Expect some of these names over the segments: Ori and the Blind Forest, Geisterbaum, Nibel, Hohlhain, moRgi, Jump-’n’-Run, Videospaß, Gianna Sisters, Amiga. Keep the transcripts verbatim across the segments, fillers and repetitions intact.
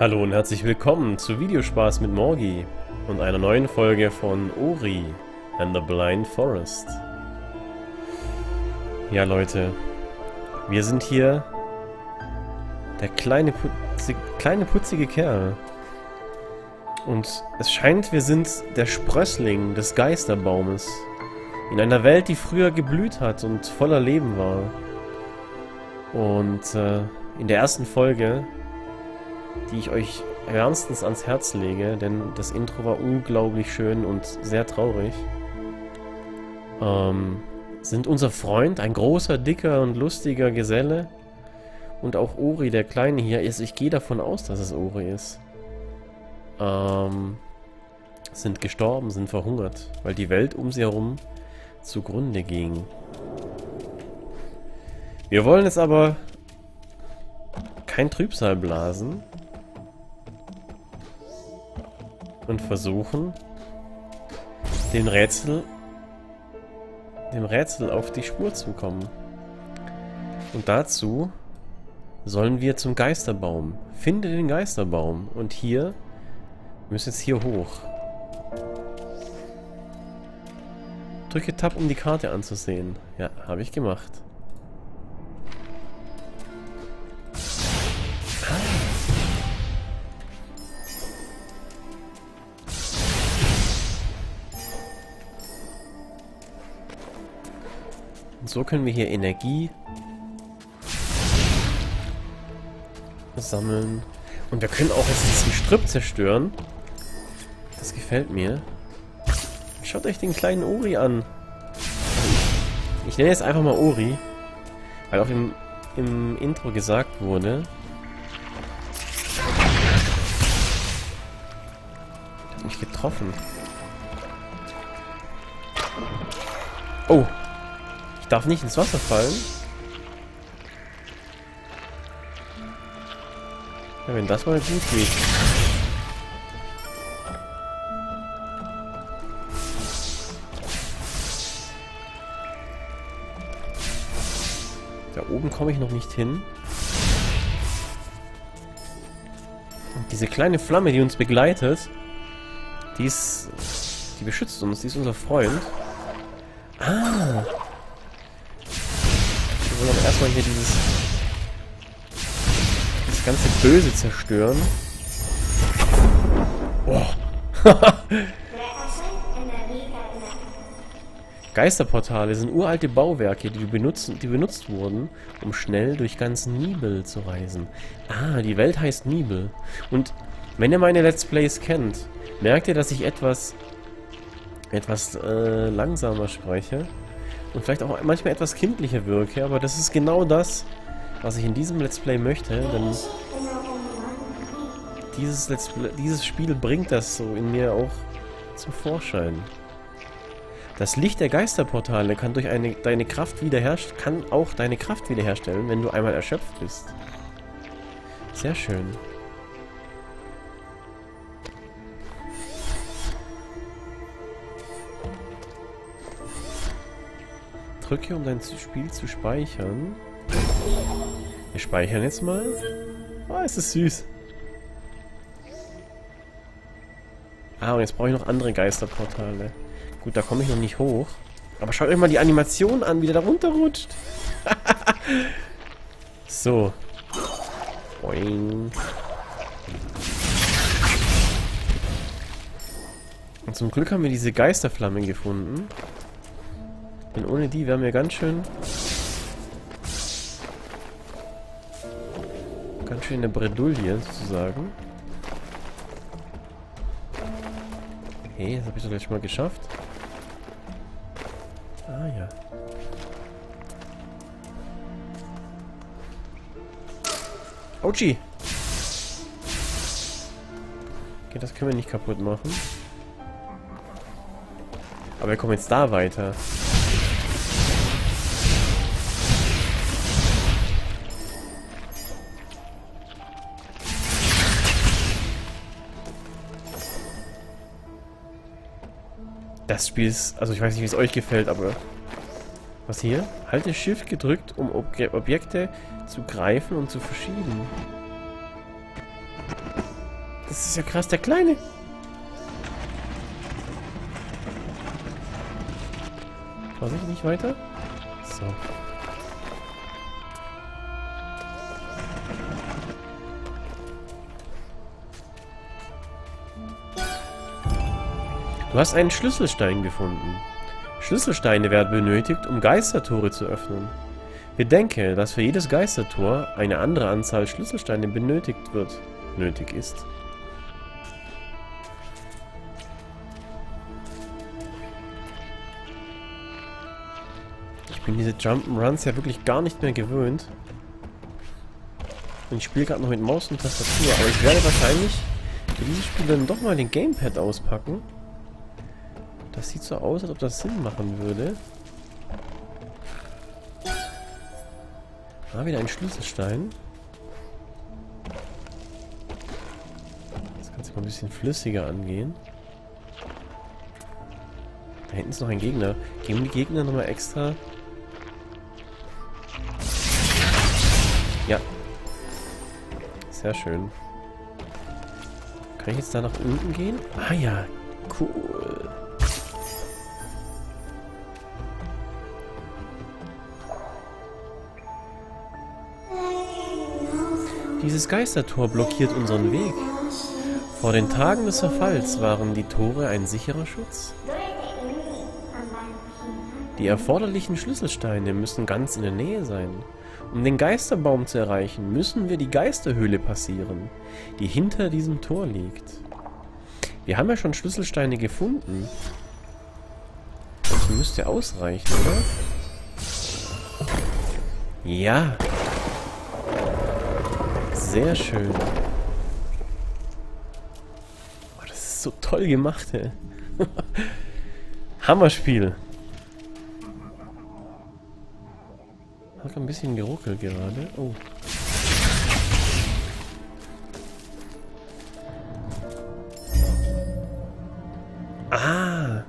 Hallo und herzlich willkommen zu Videospaß mit moRgi und einer neuen Folge von Ori and the Blind Forest. Ja Leute, wir sind hier der kleine, putzi, kleine putzige Kerl. Und es scheint, wir sind der Sprössling des Geisterbaumes. In einer Welt, die früher geblüht hat und voller Leben war. Und äh, in der ersten Folge, die ich euch wärmstens ans Herz lege, denn das Intro war unglaublich schön und sehr traurig, ähm, sind unser Freund, ein großer, dicker und lustiger Geselle, und auch Ori, der Kleine hier ist. Ich gehe davon aus, dass es Ori ist. Ähm, sind gestorben, sind verhungert, weil die Welt um sie herum zugrunde ging. Wir wollen jetzt aber kein Trübsal blasen und versuchen, dem Rätsel, dem Rätsel auf die Spur zu kommen. Und dazu sollen wir zum Geisterbaum. Finde den Geisterbaum. Und hier, wir müssen jetzt hier hoch. Drücke Tab, um die Karte anzusehen. Ja, habe ich gemacht. Und so können wir hier Energie sammeln. Und wir können auch jetzt diesen Strip zerstören. Das gefällt mir. Schaut euch den kleinen Ori an. Ich nenne jetzt einfach mal Ori, weil auch im, im Intro gesagt wurde, ich habe mich getroffen. Oh, ich darf nicht ins Wasser fallen. Ja, wenn das mal gut geht. Da oben komme ich noch nicht hin. Und diese kleine Flamme, die uns begleitet, die ist, die beschützt uns, die ist unser Freund. Ah! Wir wollen aber erstmal hier dieses, das ganze Böse zerstören. Boah! Geisterportale sind uralte Bauwerke, die benutzt, die benutzt wurden, um schnell durch ganz Nibel zu reisen. Ah, die Welt heißt Nibel. Und wenn ihr meine Let's Plays kennt, merkt ihr, dass ich etwas, etwas äh, langsamer spreche und vielleicht auch manchmal etwas kindlicher wirke, aber das ist genau das, was ich in diesem Let's Play möchte, denn dieses, Let's Play, dieses Spiel bringt das so in mir auch zum Vorschein. Das Licht der Geisterportale kann durch eine, deine Kraft wiederherstellen, kann auch deine Kraft wiederherstellen, wenn du einmal erschöpft bist. Sehr schön. Drücke, um dein Spiel zu speichern. Wir speichern jetzt mal. Ah, es ist süß. Ah, und jetzt brauche ich noch andere Geisterportale. Gut, da komme ich noch nicht hoch. Aber schaut euch mal die Animation an, wie der da runterrutscht. So. Boing. Und zum Glück haben wir diese Geisterflammen gefunden. Denn ohne die wären wir ganz schön... ganz schön in der Bredouille, sozusagen. Hey, das habe ich doch gleich mal geschafft. Ah ja. Autschi! Okay, das können wir nicht kaputt machen. Aber wir kommen jetzt da weiter. Das Spiel ist, also ich weiß nicht, wie es euch gefällt, aber... Was hier? Halte Shift gedrückt, um Ob- Objekte zu greifen und zu verschieben. Das ist ja krass, der Kleine. Vorsicht, nicht weiter. So. Du hast einen Schlüsselstein gefunden. Schlüsselsteine werden benötigt, um Geistertore zu öffnen. Bedenke, dass für jedes Geistertor eine andere Anzahl Schlüsselsteine benötigt wird, nötig ist. Ich bin diese Jump'n'Runs ja wirklich gar nicht mehr gewöhnt. Und ich spiele gerade noch mit Maus und Tastatur, aber ich werde wahrscheinlich für dieses Spiel dann doch mal den Gamepad auspacken. Das sieht so aus, als ob das Sinn machen würde. Ah, wieder ein Schlüsselstein. Das Ganze mal ein bisschen flüssiger angehen. Da hinten ist noch ein Gegner. Geben die Gegner nochmal extra... Ja. Sehr schön. Kann ich jetzt da nach unten gehen? Ah ja, cool. Dieses Geistertor blockiert unseren Weg. Vor den Tagen des Verfalls waren die Tore ein sicherer Schutz. Die erforderlichen Schlüsselsteine müssen ganz in der Nähe sein. Um den Geisterbaum zu erreichen, müssen wir die Geisterhöhle passieren, die hinter diesem Tor liegt. Wir haben ja schon Schlüsselsteine gefunden. Das müsste ausreichen, oder? Ja! Sehr schön. Oh, das ist so toll gemacht, ey. Hammerspiel. Hat ein bisschen geruckelt gerade. Oh. Ah.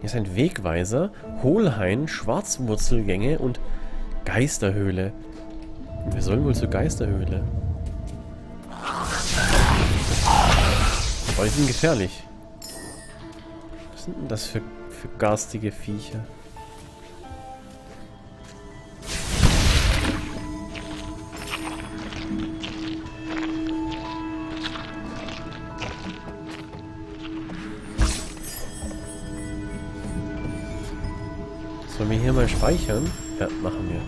Hier ist ein Wegweiser. Hohlhain, Schwarzwurzelgänge und Geisterhöhle. Wir sollen wohl zur Geisterhöhle. Oh, die sind gefährlich. Was sind denn das für, für garstige Viecher? Sollen wir hier mal speichern? Ja, machen wir.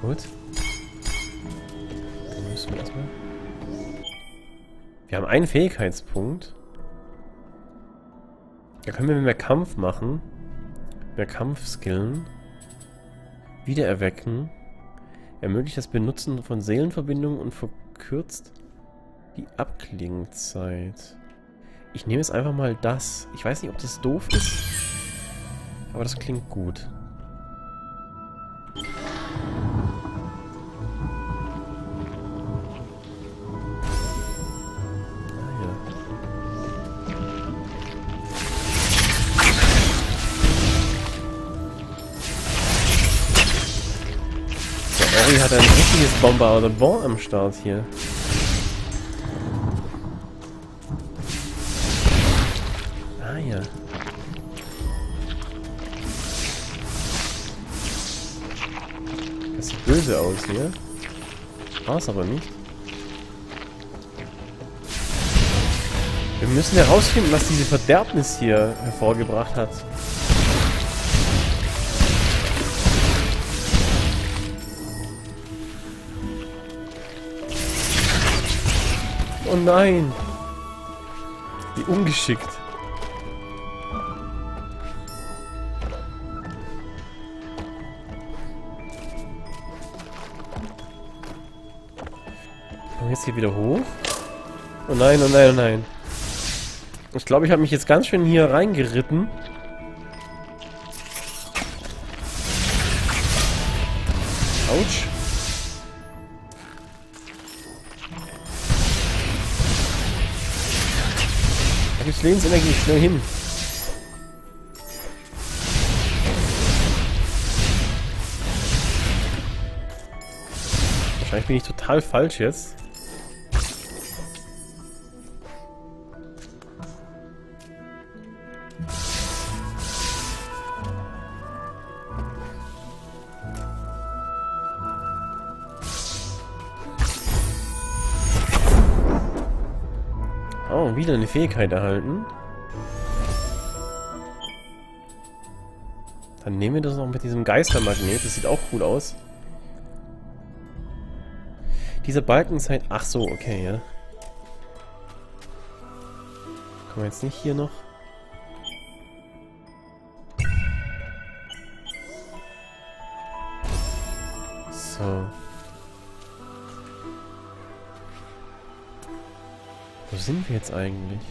Gut. Dann müssen wir erstmal... Wir haben einen Fähigkeitspunkt. Da können wir mehr Kampf machen. Mehr Kampfskillen. Wiedererwecken. Ermöglicht das Benutzen von Seelenverbindungen und verkürzt die Abklingzeit. Ich nehme jetzt einfach mal das. Ich weiß nicht, ob das doof ist. Aber das klingt gut. Ori hat ein richtiges Bombardement am Start hier. Ah ja. Das sieht böse aus hier. War's aber nicht. Wir müssen herausfinden, was diese Verderbnis hier hervorgebracht hat. Oh nein! Wie ungeschickt! Und jetzt hier wieder hoch. Oh nein, oh nein, oh nein. Ich glaube, ich habe mich jetzt ganz schön hier reingeritten. Autsch. Gibt's Lebensenergie, schnell hin. Wahrscheinlich bin ich total falsch jetzt. Oh, wieder eine Fähigkeit erhalten. Dann nehmen wir das noch mit diesem Geistermagnet. Das sieht auch cool aus. Diese Balkenzeit... Ach so, okay, ja. Kommen wir jetzt nicht hier noch? So. Wo sind wir jetzt eigentlich?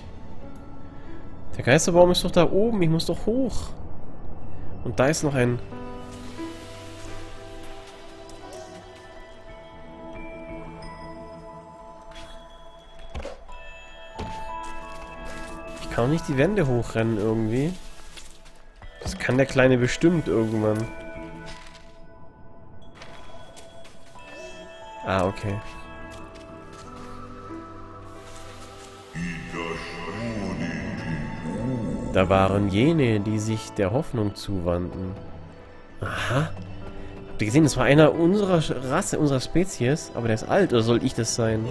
Der Geisterbaum ist doch da oben. Ich muss doch hoch. Und da ist noch ein... Ich kann auch nicht die Wände hochrennen irgendwie. Das kann der Kleine bestimmt irgendwann. Ah, okay. Da waren jene, die sich der Hoffnung zuwandten. Aha. Habt ihr gesehen, das war einer unserer Rasse, unserer Spezies, aber der ist alt, oder soll ich das sein?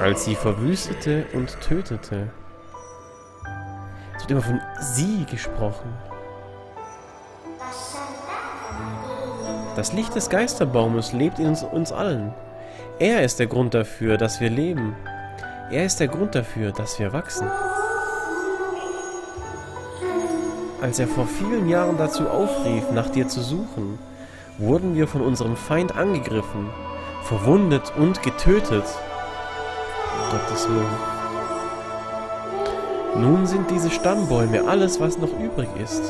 Als sie verwüstete und tötete. Es wird immer von sie gesprochen. Das Licht des Geisterbaumes lebt in uns, uns allen. Er ist der Grund dafür, dass wir leben. Er ist der Grund dafür, dass wir wachsen. Als er vor vielen Jahren dazu aufrief, nach dir zu suchen, wurden wir von unserem Feind angegriffen, verwundet und getötet. Gottes Willen. Nun sind diese Stammbäume alles, was noch übrig ist.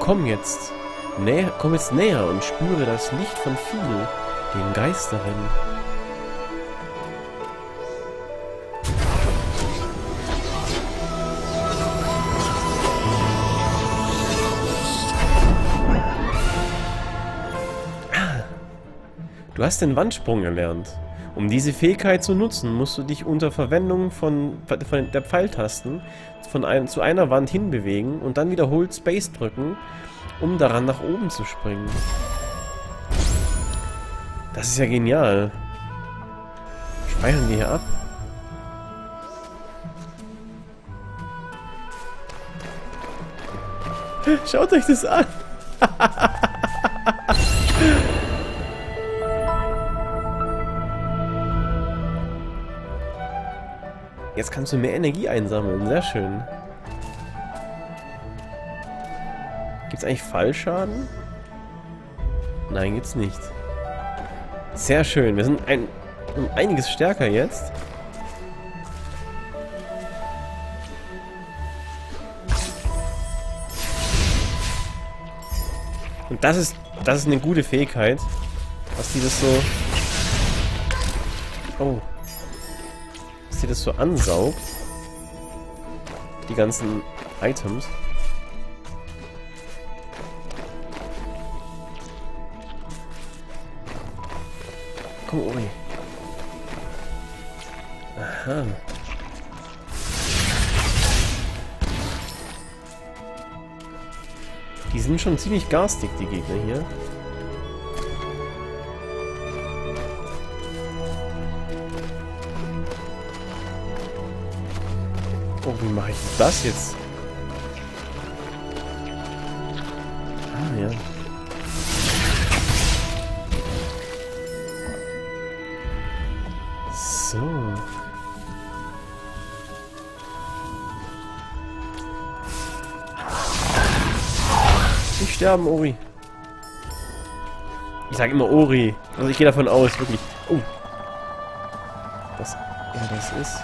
Komm jetzt, näher, komm jetzt näher und spüre das Licht von Fiel, den Geisterinnen. Du hast den Wandsprung erlernt. Um diese Fähigkeit zu nutzen, musst du dich unter Verwendung von, von der Pfeiltasten von ein, zu einer Wand hinbewegen und dann wiederholt Space drücken, um daran nach oben zu springen. Das ist ja genial. Speichern wir hier ab. Schaut euch das an! Jetzt kannst du mehr Energie einsammeln. Sehr schön. Gibt's eigentlich Fallschaden? Nein, gibt's nicht. Sehr schön. Wir sind ein, um einiges stärker jetzt. Und das ist, das ist eine gute Fähigkeit, dass die das so... Oh. Dass sie das so ansaugt. Die ganzen Items. Komm, Ori. Aha. Die sind schon ziemlich garstig, die Gegner hier. Oh, wie mache ich das jetzt? Ah, ja. So. Nicht sterben, Ori. Ich sage immer Ori. Also ich gehe davon aus, wirklich. Oh. Was er das ist.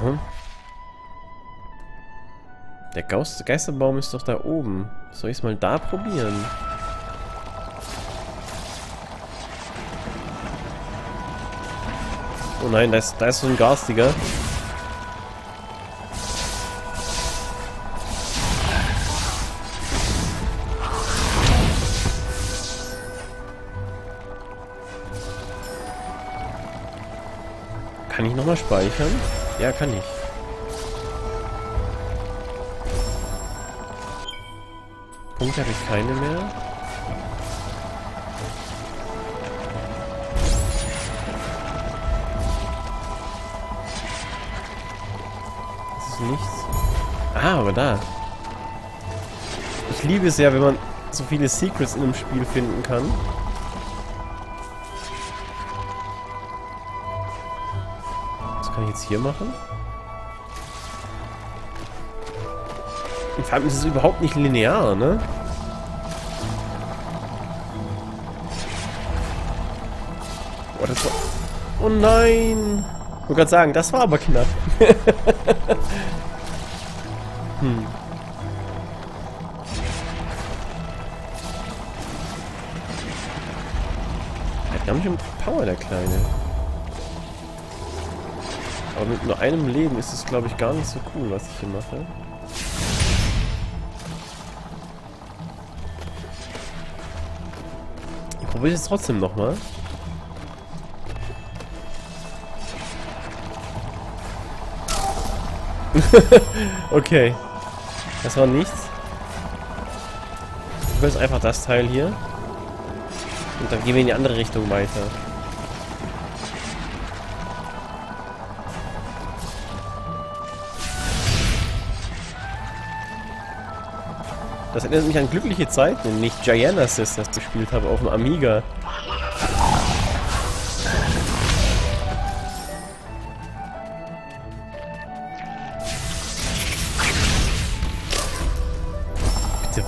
Aha. Der Geist- Geisterbaum ist doch da oben. Soll ich es mal da probieren? Oh nein, da ist, da ist so ein garstiger. Kann ich nochmal speichern? Ja, kann ich. Punkte habe ich keine mehr. aber da. Ich liebe es ja, wenn man so viele Secrets in einem Spiel finden kann. Was kann ich jetzt hier machen? Und vor allem ist es überhaupt nicht linear, ne? Oh, das war... Oh nein! Ich wollte gerade sagen, das war aber knapp. Hm. Hat gar nicht um Power, der Kleine. Aber mit nur einem Leben ist es, glaube ich, gar nicht so cool, was ich hier mache. Ich probiere es trotzdem nochmal. Okay. Das war nichts. Ich löse einfach das Teil hier. Und dann gehen wir in die andere Richtung weiter. Das erinnert mich an glückliche Zeiten, wenn ich Gianna Sisters gespielt habe auf dem Amiga.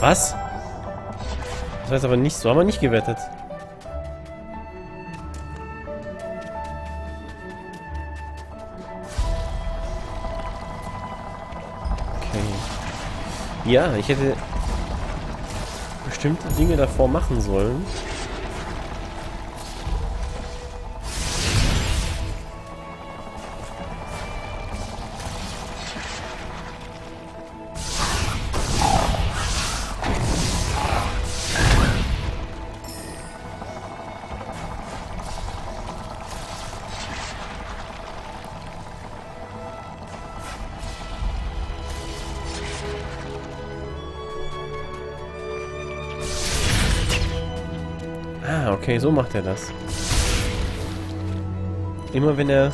Was? Das heißt aber nicht, so haben wir nicht gewettet. Okay. Ja, ich hätte bestimmte Dinge davor machen sollen. Ah, okay, so macht er das. Immer wenn er...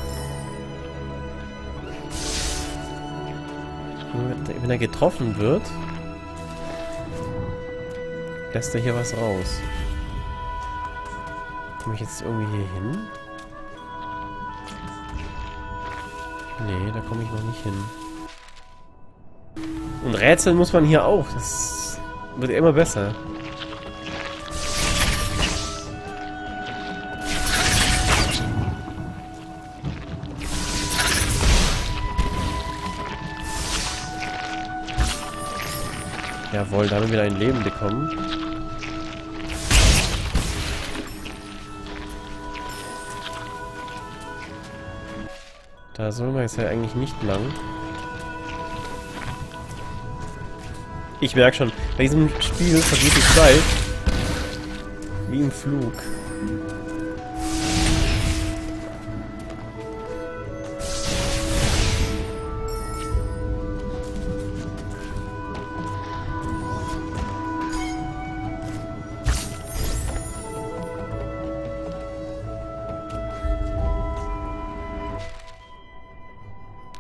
Wenn er getroffen wird, lässt er hier was raus. Komme ich jetzt irgendwie hier hin? Nee, da komme ich noch nicht hin. Und rätseln muss man hier auch. Das wird immer besser. Jawohl, da haben wir wieder ein Leben bekommen. Da sollen wir jetzt ja eigentlich nicht lang. Ich merke schon, bei diesem Spiel vergeht die Zeit wie im Flug.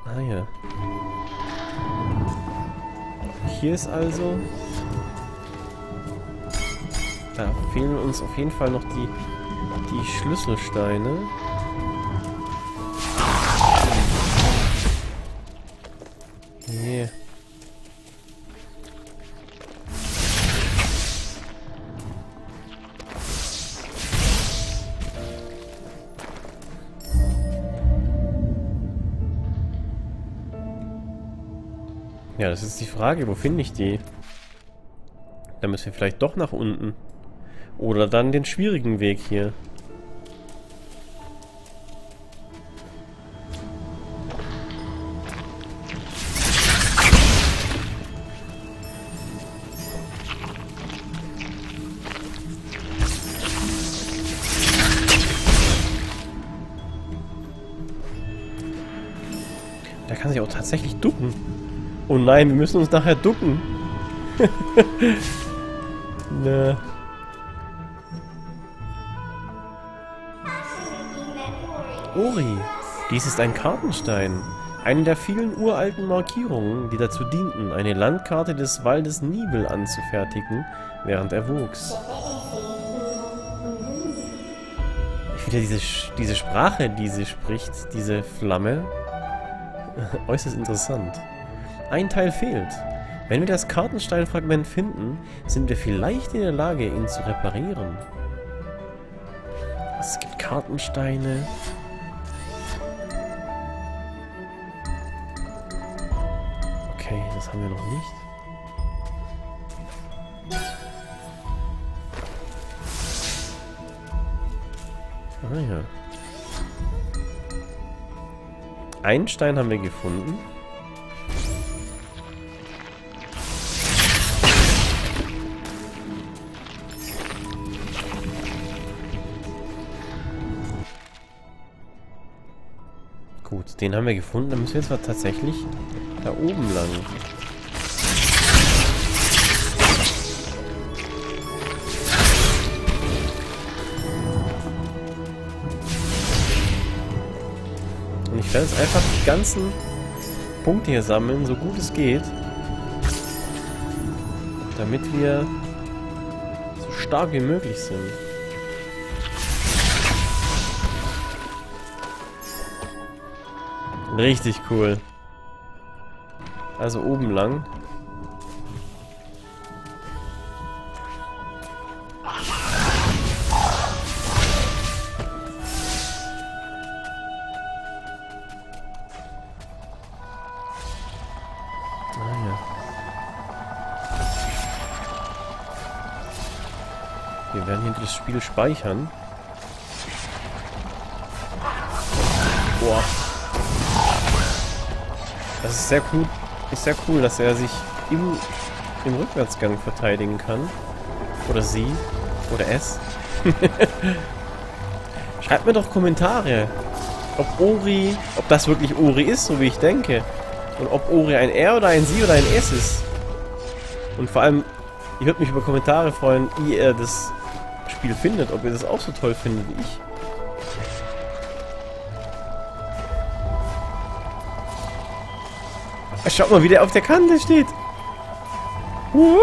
Ah ja. Hier ist also... Da fehlen uns auf jeden Fall noch die, die Schlüsselsteine. Yeah. Ja, das ist die Frage, wo finde ich die? Da müssen wir vielleicht doch nach unten. Oder dann den schwierigen Weg hier. Da kann sich auch tatsächlich ducken. Oh nein, wir müssen uns nachher ducken. Ne. Ori, dies ist ein Kartenstein. Eine der vielen uralten Markierungen, die dazu dienten, eine Landkarte des Waldes Nibel anzufertigen, während er wuchs. Ich finde diese, diese Sprache, die sie spricht, diese Flamme, äußerst interessant. Ein Teil fehlt. Wenn wir das Kartensteinfragment finden, sind wir vielleicht in der Lage, ihn zu reparieren. Es gibt Kartensteine. Okay, das haben wir noch nicht. Ah ja. Einen Stein haben wir gefunden. Gut, den haben wir gefunden. Dann müssen wir jetzt mal tatsächlich da oben lang. Und ich werde jetzt einfach die ganzen Punkte hier sammeln, so gut es geht. Damit wir so stark wie möglich sind. Richtig cool. Also oben lang. Ah ja. Wir werden hier das Spiel speichern. Boah. Das ist sehr cool, ist sehr cool, dass er sich im, im Rückwärtsgang verteidigen kann. Oder sie. Oder es. Schreibt mir doch Kommentare. Ob Ori, ob das wirklich Ori ist, so wie ich denke. Und ob Ori ein R oder ein Sie oder ein S ist. Und vor allem, ich würde mich über Kommentare freuen, wie ihr das Spiel findet. Ob ihr das auch so toll findet wie ich. Schaut mal, wie der auf der Kante steht. Uh.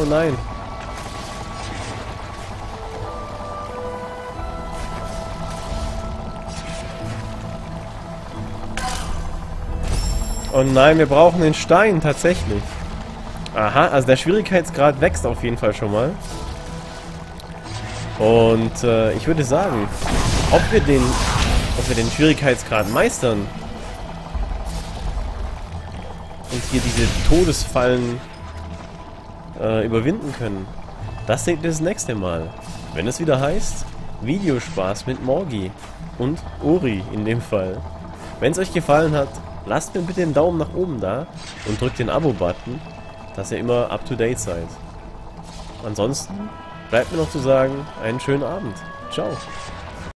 Oh nein. Oh nein, wir brauchen den Stein tatsächlich. Aha, also der Schwierigkeitsgrad wächst auf jeden Fall schon mal. Und äh, ich würde sagen, ob wir den, ob wir den Schwierigkeitsgrad meistern und hier diese Todesfallen äh, überwinden können, das seht ihr das nächste Mal. Wenn es wieder heißt, Videospaß mit moRgi und Ori in dem Fall. Wenn es euch gefallen hat, lasst mir bitte den Daumen nach oben da und drückt den Abo-Button, dass ihr immer up to date seid. Ansonsten bleibt mir noch zu sagen, einen schönen Abend. Ciao.